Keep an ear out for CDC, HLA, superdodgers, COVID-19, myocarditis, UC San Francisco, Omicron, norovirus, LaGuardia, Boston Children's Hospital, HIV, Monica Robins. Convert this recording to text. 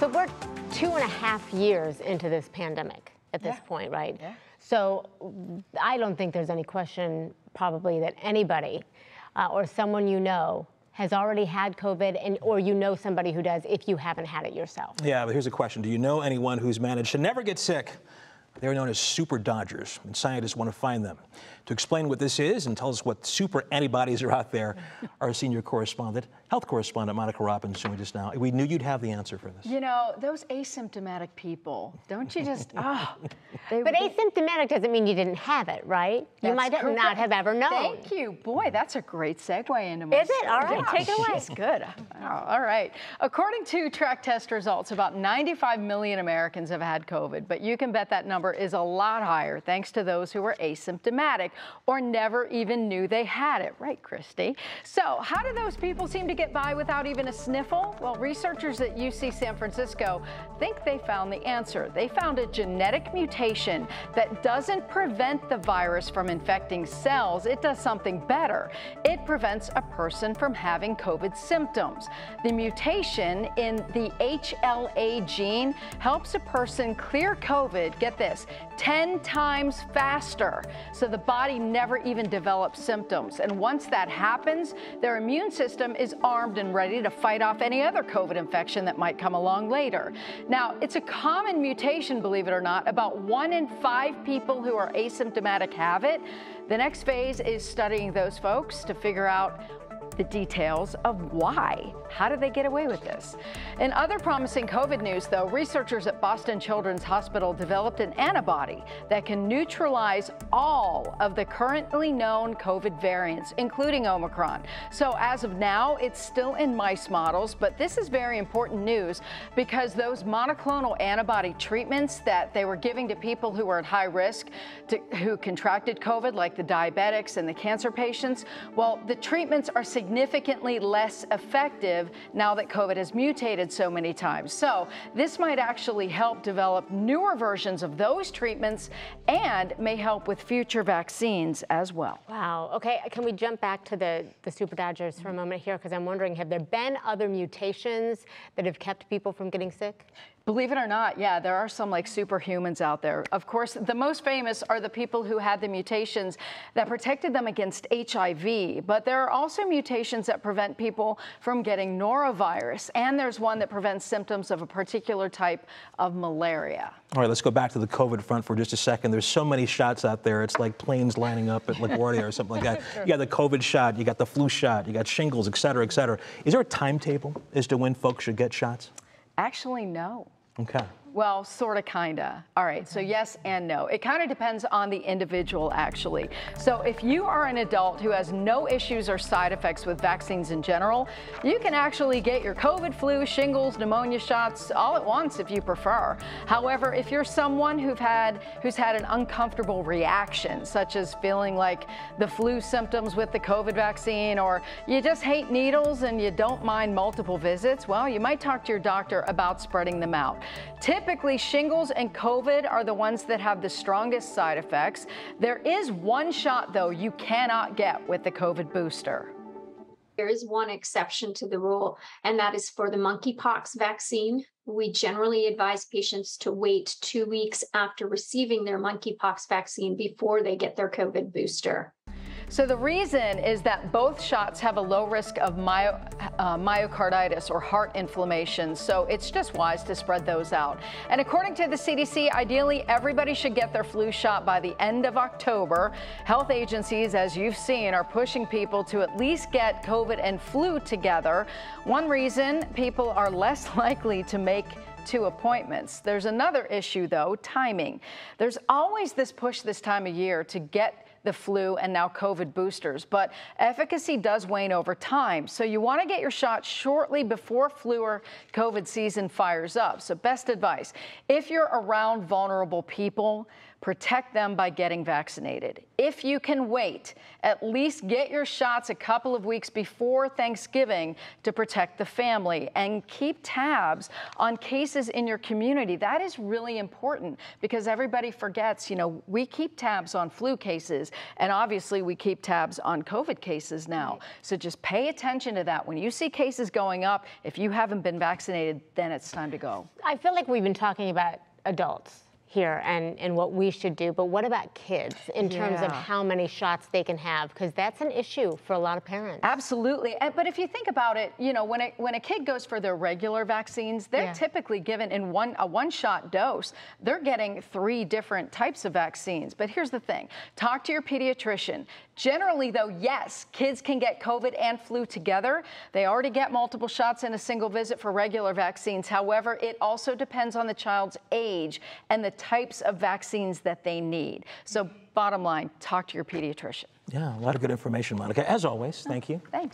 So we're 2.5 years into this pandemic at this point, right? Yeah. So I don't think there's any question probably that anybody or someone you know has already had COVID, and or you know somebody who does if you haven't had it yourself. Yeah, but here's a question. Do you know anyone who's managed to never get sick? They're known as super dodgers, and scientists want to find them. To explain what this is and tell us what super antibodies are out there, our senior correspondent, health correspondent, Monica Robins, joined us now. We knew you'd have the answer for this. You know, those asymptomatic people, don't you just, oh. But asymptomatic doesn't mean you didn't have it, right? You might not have ever known. Thank you. Boy, that's a great segue into my story. Is it? All right, take it away. It's good. Wow. All right. According to track test results, about 95 million Americans have had COVID, but you can bet that number is a lot higher thanks to those who were asymptomatic or never even knew they had it. Right, Christy? So how do those people seem to get by without even a sniffle? Well, researchers at UC San Francisco think they found the answer. They found a genetic mutation that doesn't prevent the virus from infecting cells. It does something better. It prevents a person from having COVID symptoms. The mutation in the HLA gene helps a person clear COVID, get this, 10 times faster, so the body never even develops symptoms. And once that happens, their immune system is armed and ready to fight off any other COVID infection that might come along later. Now, it's a common mutation, believe it or not. About 1 in 5 people who are asymptomatic have it. The next phase is studying those folks to figure out the details of why. How did they get away with this? In other promising COVID news, though, researchers at Boston Children's Hospital developed an antibody that can neutralize all of the currently known COVID variants, including Omicron. So as of now, it's still in mice models, but this is very important news because those monoclonal antibody treatments that they were giving to people who were at high risk, who contracted COVID, like the diabetics and the cancer patients, well, the treatments are significantly less effective now that COVID has mutated so many times. So this might actually help develop newer versions of those treatments and may help with future vaccines as well. Wow. Okay, can we jump back to the super dodgers for a moment here? Because I'm wondering, have there been other mutations that have kept people from getting sick? Believe it or not, yeah, there are some like superhumans out there. Of course, the most famous are the people who had the mutations that protected them against HIV, but there are also mutations that prevent people from getting norovirus, and there's one that prevents symptoms of a particular type of malaria. All right, let's go back to the COVID front for just a second. There's so many shots out there. It's like planes lining up at LaGuardia or something like that. You got the COVID shot, you got the flu shot, you got shingles, et cetera, et cetera. Is there a timetable as to when folks should get shots? Actually, no. Okay. Well, sort of, kind of. All right, so yes and no. It kind of depends on the individual, actually. So if you are an adult who has no issues or side effects with vaccines in general, you can actually get your COVID, flu, shingles, pneumonia shots all at once if you prefer. However, if you're someone who's had an uncomfortable reaction, such as feeling like the flu symptoms with the COVID vaccine, or you just hate needles and you don't mind multiple visits, well, you might talk to your doctor about spreading them out. Typically, shingles and COVID are the ones that have the strongest side effects. There is one shot, though, you cannot get with the COVID booster. There is one exception to the rule, and that is for the monkeypox vaccine. We generally advise patients to wait 2 weeks after receiving their monkeypox vaccine before they get their COVID booster. So the reason is that both shots have a low risk of myocarditis or heart inflammation, so it's just wise to spread those out. And according to the CDC, ideally everybody should get their flu shot by the end of October. Health agencies, as you've seen, are pushing people to at least get COVID and flu together. One reason, people are less likely to make two appointments. There's another issue, though, timing. There's always this push this time of year to get the flu and now COVID boosters, but efficacy does wane over time. So you want to get your shot shortly before flu or COVID season fires up. So best advice, if you're around vulnerable people, Protect them by getting vaccinated. If you can wait, at least get your shots a couple of weeks before Thanksgiving to protect the family, and keep tabs on cases in your community. That is really important because everybody forgets, you know, we keep tabs on flu cases and obviously we keep tabs on COVID cases now. So just pay attention to that. When you see cases going up, if you haven't been vaccinated, then it's time to go. I feel like we've been talking about adults here and what we should do, but what about kids in terms of how many shots they can have? Because that's an issue for a lot of parents. Absolutely, but if you think about it, you know, when a kid goes for their regular vaccines, they're typically given in a one-shot dose. They're getting 3 different types of vaccines. But here's the thing, talk to your pediatrician. Generally though, yes, kids can get COVID and flu together. They already get multiple shots in a single visit for regular vaccines. However, it also depends on the child's age and the types of vaccines that they need. So bottom line, talk to your pediatrician. Yeah, a lot of good information, Monica. As always, thank you. Thanks.